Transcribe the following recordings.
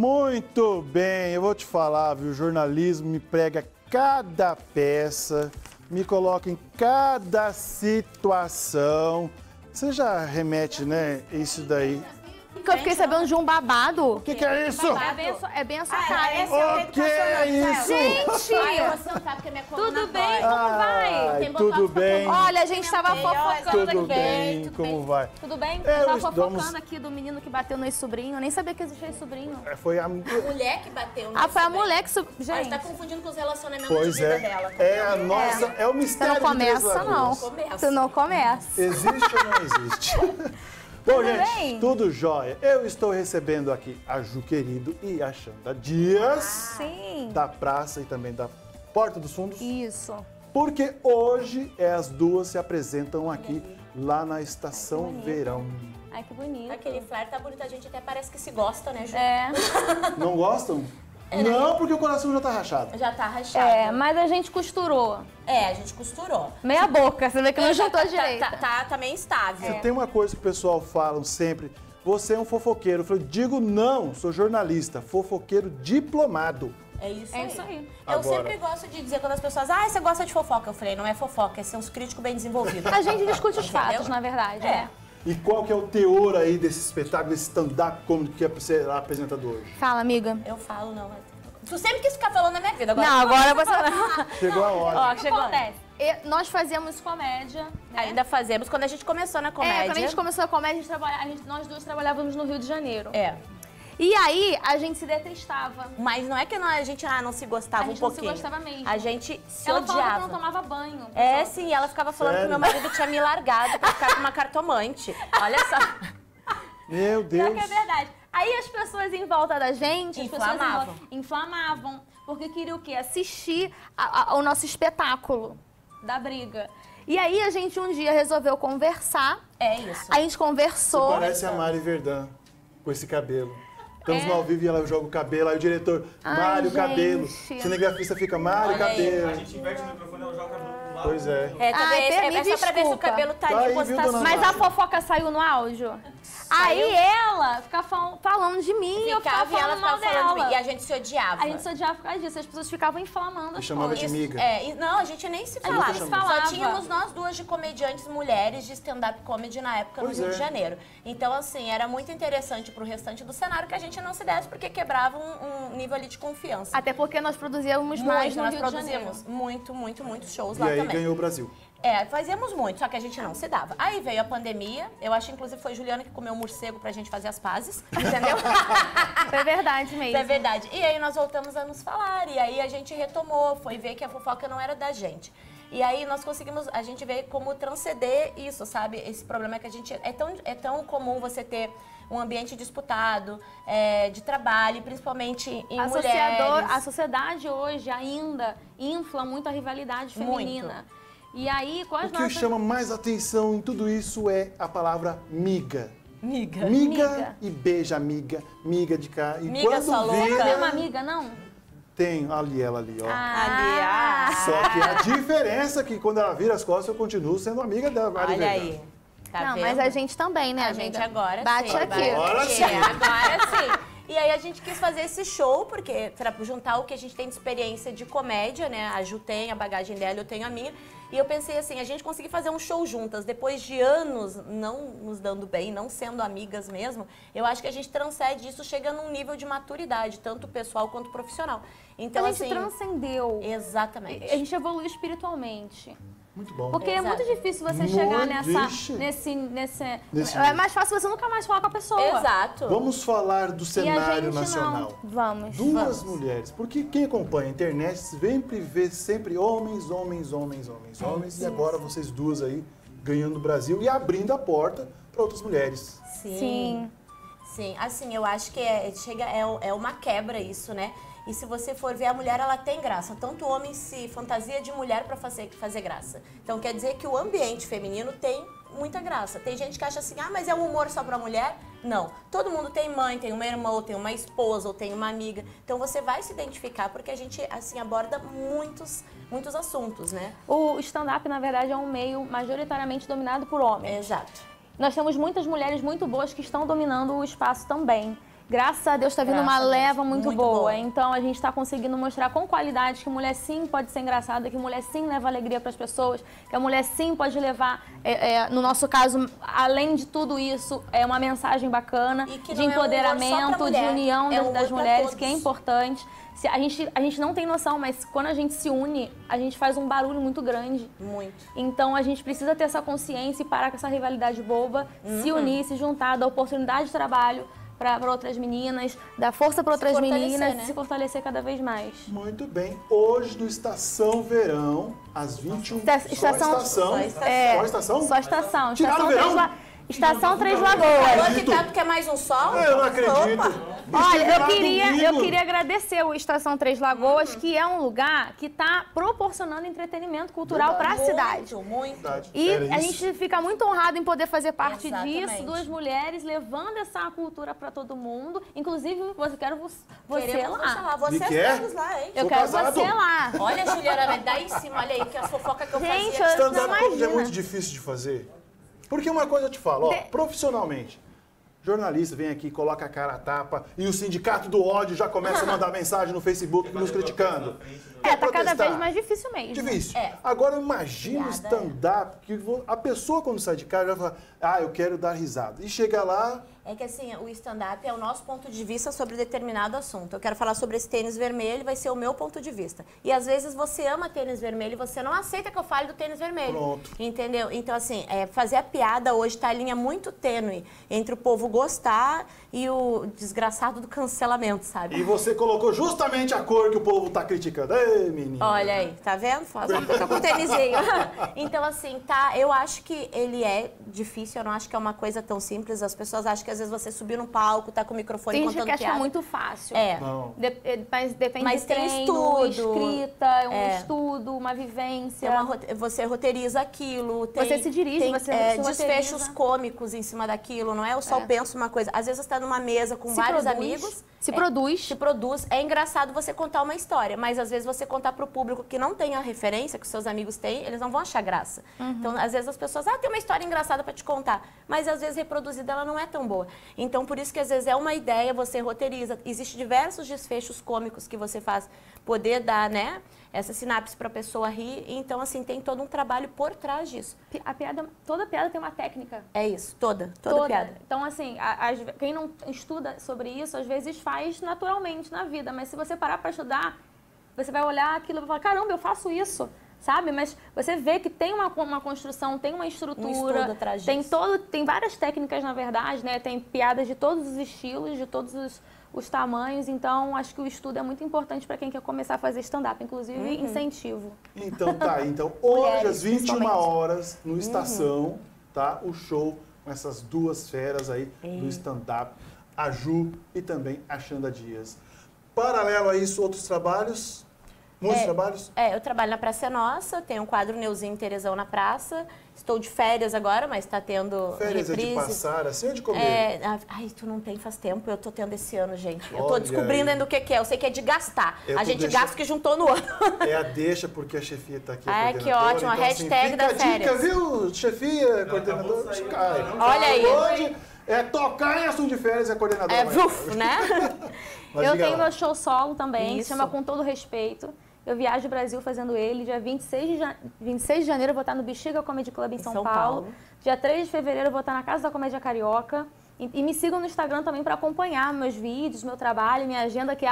Muito bem, eu vou te falar, viu? O jornalismo me prega cada peça, me coloca em cada situação. Você já remete, né, isso daí? Porque eu fiquei sabendo de um babado. O que é isso? É bem a sua cara. O que é isso? Gente! Ai, eu vou sentar porque minha coluna dói. Tudo bem? Como vai? Tem tudo bem? Olha, a gente tava fofocando aqui. Tudo bem? Como vai? Tudo bem? Eu tava fofocando aqui do menino que bateu no ex-sobrinho. Eu nem sabia que existia ex-sobrinho. Foi a mulher que bateu no ex-sobrinho. Ah, foi a mulher que... Gente. A gente tá confundindo com os relacionamentos de vida dela. É a nossa... É o mistério de Três Lagoas. Tu não começa. Existe ou não existe? Bom, gente, tudo jóia. Eu estou recebendo aqui a Ju, querido, e a Xanda Dias, da Praça e também da Porta dos Fundos. Isso. Porque hoje as duas se apresentam aqui, lá na Estação Verão. Ai, que bonito. Aquele flare tá bonito, a gente até parece que se gosta, né, Ju? É. Não gostam? Não, porque o coração já tá rachado. Já tá rachado. É, mas a gente costurou. É, a gente costurou. Meia boca, você vê que não juntou direito. Tá meio estável. Tem uma coisa que o pessoal fala sempre, você é um fofoqueiro. Eu falei, digo não, sou jornalista, fofoqueiro diplomado. É isso aí. É isso aí. Eu sempre gosto de dizer quando as pessoas, ah, você gosta de fofoca. Eu falei, não é fofoca, é ser um crítico bem desenvolvido. A gente discute os fatos, na verdade. É. E qual que é o teor aí desse espetáculo, desse stand-up comedy que você apresentado hoje? Fala, amiga. Eu falo, não. Tu sempre quis ficar falando na minha vida. Agora não, agora você falar. Chegou a hora. Ó, chegou. Nós fazíamos comédia, né? Ainda fazemos. Quando a gente começou na comédia... É, quando a gente começou na comédia, nós duas trabalhávamos no Rio de Janeiro. É. E aí, a gente se detestava. Mas não é que a gente não se gostava um pouquinho. A gente não se gostava mesmo. A gente se odiava. Ela falava que não tomava banho. É, sim. Ela ficava falando que meu marido tinha me largado pra ficar com uma cartomante. Olha só. Meu Deus. Pior que é verdade. Aí as pessoas em volta da gente... Inflamavam. Inflamavam. Porque queriam o quê? Assistir ao nosso espetáculo da briga. E aí a gente um dia resolveu conversar. É isso. A gente conversou. Você parece a Mari Verdun com esse cabelo. Estamos no ao vivo e ela joga o cabelo, aí o diretor, Mário, cabelo. Cinegrafista fica, Mário, cabelo. A gente inverte o microfone, ela joga o cabelo pro lado. Pois é. É, também é só pra ver se o cabelo tá ali. Mas a fofoca saiu no áudio. Aí ela ficava falando de mim, eu ficava falando mal dela. E a gente se odiava. A gente se odiava por causa disso, as pessoas ficavam inflamando as coisas. Chamava de miga. Não, a gente nem se falava. Só tínhamos nós duas de comediantes mulheres de stand-up comedy na época no Rio de Janeiro. Então, assim, era muito interessante pro restante do cenário que a gente não se desse, porque quebrava um nível ali de confiança. Até porque nós produzíamos mais no Rio de Janeiro. Muitos shows lá também. E aí ganhou o Brasil. É, fazíamos muito, só que a gente não se dava. Aí veio a pandemia, eu acho que inclusive foi Juliana que comeu um morcego pra gente fazer as pazes, entendeu? É verdade mesmo. É verdade. E aí nós voltamos a nos falar, e aí a gente retomou, foi ver que a fofoca não era da gente. E aí nós conseguimos, a gente vê como transcender isso, sabe? Esse problema que a gente... É tão comum você ter um ambiente disputado, de trabalho, principalmente em mulheres. A sociedade hoje ainda infla muito a rivalidade feminina. Muito. E aí, o que chama mais atenção em tudo isso é a palavra miga. Miga. Miga e beija amiga, miga de cá. E miga só louca. Você tem uma amiga, não? Tem ela ali, ó. Ah. Só que a diferença é que quando ela vira as costas, eu continuo sendo amiga dela. Olha aí. Tá vendo? Mas a gente também, né? A gente agora bate aqui. Agora sim. E aí a gente quis fazer esse show, porque pra juntar o que a gente tem de experiência de comédia, né? A Ju tem a bagagem dela, eu tenho a minha. E eu pensei assim, a gente conseguir fazer um show juntas, depois de anos não nos dando bem, não sendo amigas mesmo, eu acho que a gente transcende isso, chega num nível de maturidade, tanto pessoal quanto profissional. Então, a gente transcendeu. Exatamente. A gente evoluiu espiritualmente. Muito bom. Porque é muito difícil você chegar nesse... É mais fácil você nunca mais falar com a pessoa. Exato. Vamos falar do cenário nacional. Não. Vamos. Duas mulheres. Porque quem acompanha a internet sempre vê homens. E agora vocês duas aí ganhando o Brasil e abrindo a porta para outras mulheres. Sim. Assim, eu acho que é uma quebra isso, né? E se você for ver, a mulher, ela tem graça. Tanto o homem se fantasia de mulher para fazer graça. Então, quer dizer que o ambiente feminino tem muita graça. Tem gente que acha assim, ah, mas é um humor só para mulher? Não. Todo mundo tem mãe, tem uma irmã, ou tem uma esposa, ou tem uma amiga. Então, você vai se identificar, porque a gente, assim, aborda muitos assuntos, né? O stand-up, na verdade, é um meio majoritariamente dominado por homens. Exato. Nós temos muitas mulheres muito boas que estão dominando o espaço também. graças a Deus, tá vindo uma leva muito boa. Então a gente tá conseguindo mostrar com qualidade que mulher sim pode ser engraçada, que mulher sim leva alegria pras pessoas, que a mulher sim pode levar, no nosso caso, além de tudo isso, uma mensagem bacana de empoderamento, de união das mulheres, que é importante. A gente não tem noção, mas quando a gente se une, a gente faz um barulho muito grande. Muito. Então a gente precisa ter essa consciência e parar com essa rivalidade boba, se unir, se juntar, dar oportunidade de trabalho para outras meninas, dar força para outras meninas, né? Se fortalecer cada vez mais. Muito bem. Hoje no Estação Verão, às 21 horas. Só estação? Tiraram o verão? Estação Três Lagoas. Que tanto que é mais um sol? Eu não acredito. Opa. Olha, eu queria agradecer o Estação Três Lagoas, que é um lugar que está proporcionando entretenimento cultural para a cidade. Muito. E a gente fica muito honrado em poder fazer parte disso, duas mulheres levando essa cultura para todo mundo. Inclusive, eu quero você lá. Vocês lá, hein? Eu quero você lá. Olha, Juliana, dá em cima, olha aí, que a fofoca que eu fazia. Gente, stand-up é muito difícil de fazer. Porque uma coisa eu te falo, ó, profissionalmente, jornalista vem aqui, coloca a cara a tapa e o sindicato do ódio já começa a mandar mensagem no Facebook nos criticando. Tá cada vez mais difícil mesmo. Difícil. É. Agora imagina o stand-up, que a pessoa quando sai de casa já fala, ah, eu quero dar risada. E chega lá... É que assim, o stand-up é o nosso ponto de vista sobre determinado assunto. Eu quero falar sobre esse tênis vermelho, vai ser o meu ponto de vista. E às vezes você ama tênis vermelho e você não aceita que eu fale do tênis vermelho. Pronto. Entendeu? Então assim, fazer a piada hoje tá a linha muito tênue entre o povo gostar e o desgraçado do cancelamento, sabe? E você colocou justamente a cor que o povo tá criticando. Ei, menina. Olha aí, tá vendo? Tá com o tênisinho. Então assim, tá, eu acho que ele é difícil, eu não acho que é uma coisa tão simples. As pessoas acham que às vezes você subir no palco, tá com o microfone contando piada. Tem gente que acha muito fácil. É. Não. Mas depende de treino, escrita, um estudo, uma vivência. Você roteiriza aquilo. Você se dirige, você desfechos cômicos em cima daquilo, não é? Eu só penso uma coisa. Às vezes você tá numa mesa com vários amigos. Se produz. É engraçado você contar uma história, mas às vezes você contar pro público que não tem a referência que os seus amigos têm, eles não vão achar graça. Então, às vezes as pessoas, tem uma história engraçada pra te contar, mas às vezes reproduzida ela não é tão boa. Então, por isso que às vezes é uma ideia, você roteiriza. Existem diversos desfechos cômicos que você faz poder dar, né? Essa sinapse pra pessoa rir. Então, assim, tem todo um trabalho por trás disso. A piada, toda piada tem uma técnica. É isso, toda piada. Então, assim, quem não estuda sobre isso, às vezes faz naturalmente na vida. Mas se você parar pra estudar, você vai olhar aquilo e vai falar, caramba, eu faço isso. Sabe? Mas você vê que tem uma construção, tem uma estrutura, tem várias técnicas, na verdade, né? Tem piadas de todos os estilos, de todos os tamanhos. Então, acho que o estudo é muito importante para quem quer começar a fazer stand-up. Inclusive, incentivo. Então, tá. Então, hoje, mulheres, às 21 horas, no Estação, tá? O show com essas duas feras aí do stand-up. A Ju e também a Xanda Dias. Paralelo a isso, outros trabalhos... Muitos trabalhos? Eu trabalho na Praça Nossa, tenho um quadro Neuzinho e Terezão na Praça. Estou de férias agora, mas está tendo férias reprises. É de passar, assim, ou de comer? Ai, tu não tem faz tempo, eu tô tendo esse ano, gente. Olha, eu tô descobrindo ainda o que é, eu sei que é de gastar. A gente gasta o que juntou no ano. É a deixa, porque a chefia tá aqui. Ai, que ótimo, então, a hashtag da férias. Fica a dica, viu, chefia, coordenador? Olha aí. Hoje é tocar em assunto de férias e a coordenadora. Né? Eu tenho meu show solo também, que se chama Com Todo Respeito. Eu viajo o Brasil fazendo ele. Dia 26 de janeiro eu vou estar no Bexiga Comedy Club em São Paulo. Dia 3 de fevereiro eu vou estar na Casa da Comédia Carioca. E me sigam no Instagram também para acompanhar meus vídeos, meu trabalho, minha agenda, que é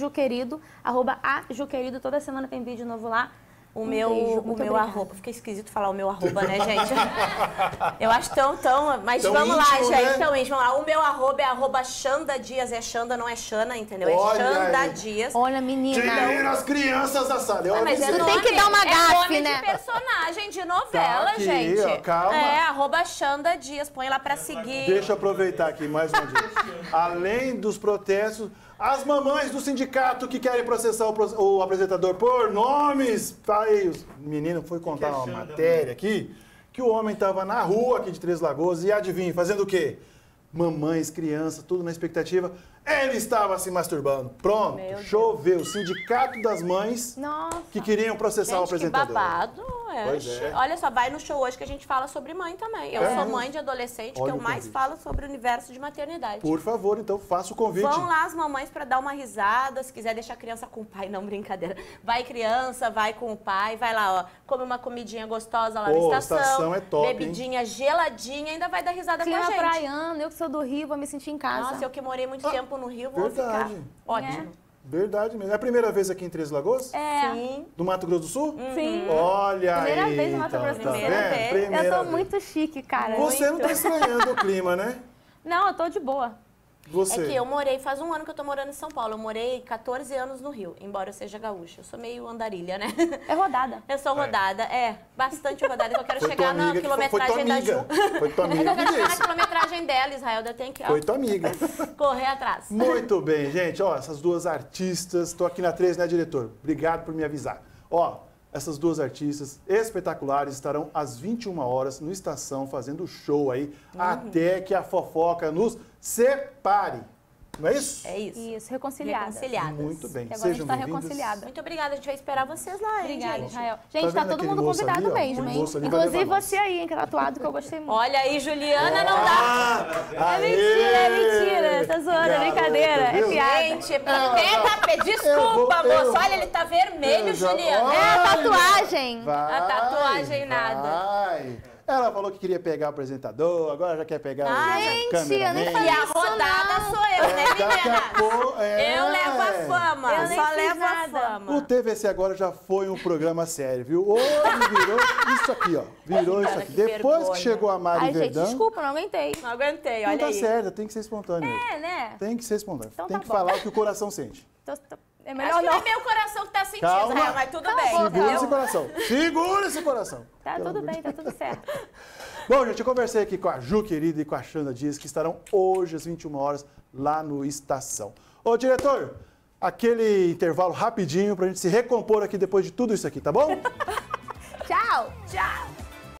@ajuquerido. @ajuquerido. Toda semana tem vídeo novo lá. O meu arroba. Fica esquisito falar o meu arroba, né, gente? Eu acho tão... Mas tão vamos íntimo, lá, gente. Né? Então, gente, vamos lá. O meu arroba é @xandadias. É Xanda, não é Xana, entendeu? Olha, é Xanda Dias. Olha, menina. Tiraram as crianças da sala. Mas é nome, tem que dar uma gafe, né? É personagem de novela, tá aqui, gente. Ó, calma. É, @xandadias. Põe lá pra seguir. Deixa eu aproveitar aqui mais um dia. Além dos protestos... As mamães do sindicato que querem processar o apresentador por nomes. Aí, o menino foi contar uma matéria aqui, que o homem estava na rua aqui de Três Lagoas e, adivinha, fazendo o quê? Mamães, crianças, tudo na expectativa. Ele estava se masturbando. Pronto, choveu. O sindicato das mães que queriam processar o apresentador. Que babado. Pois é. Olha só, vai no show hoje que a gente fala sobre mãe também. Eu sou mãe de adolescente, que eu mais falo sobre o universo de maternidade. Por favor, então faça o convite. Vão lá as mamães pra dar uma risada, se quiser deixar a criança com o pai, não, brincadeira. Vai criança, vai com o pai, vai lá, ó, come uma comidinha gostosa lá na estação. Estação é top, bebidinha geladinha, ainda vai dar risada com a gente. Praiana, eu que sou do Rio, vou me sentir em casa. Nossa, eu que morei muito tempo no Rio, vou ficar. Ótimo. É. Verdade mesmo. É a primeira vez aqui em Três Lagoas? É. Sim. Do Mato Grosso do Sul? Sim. Olha aí. Primeira vez no Mato Grosso do Sul. Eu tô muito chique, cara. Você não tá estranhando o clima, né? Não, eu tô de boa. Você? É que eu morei, faz um ano que eu tô morando em São Paulo. Eu morei 14 anos no Rio, embora eu seja gaúcha. Eu sou meio andarilha, né? É rodada. Eu sou rodada, bastante rodada. Eu quero chegar na quilometragem da Ju. Foi tua amiga. Eu quero chegar na quilometragem dela, Israel. Eu tenho que foi tua amiga. Correr atrás. Muito bem, gente. Ó, essas duas artistas. Tô aqui na 3, né, diretor? Obrigado por me avisar. Ó, essas duas artistas espetaculares estarão às 21 horas no Estação fazendo show aí, até que a fofoca nos separe. Não é isso? É isso. Isso, reconciliadas. Muito bem. Agora sejam a gente tá reconciliada. Muito obrigada, a gente vai esperar vocês lá, hein? Obrigada, Israel. Gente, tá todo mundo convidado ali, mesmo, hein? Inclusive você aí, hein, que é tatuado, que eu gostei muito. Olha aí, Juliana, não dá. É mentira. Tá zoando, é brincadeira. É piada. Gente, desculpa, moço. Olha, ele tá vermelho, Juliana. É a tatuagem. A tatuagem nada. Ela falou que queria pegar o apresentador, agora já quer pegar o cameraman. E a rodada sou eu, né, meninas? Eu levo a fama, eu só levo a fama. O TVC Agora já foi um programa sério, viu? Hoje virou isso aqui, ó. Virou isso aqui. Depois que chegou a Mari Verdun... Ai, gente, desculpa, não aguentei. Não aguentei, olha aí. Não tá certo, tem que ser espontâneo. É, né? Tem que ser espontâneo. Tem que falar o que o coração sente. É melhor não. Acho que é meu coração que tá sentindo, Israel, mas tudo bem. Segura esse coração. Segura esse coração. Tá tudo bem, tá tudo certo. Bom, gente, eu conversei aqui com a Ju, querida, e com a Xanda Dias, que estarão hoje às 21 horas lá no Estação. Ô, diretor, aquele intervalo rapidinho pra gente se recompor aqui depois de tudo isso aqui, tá bom? Tchau. Tchau.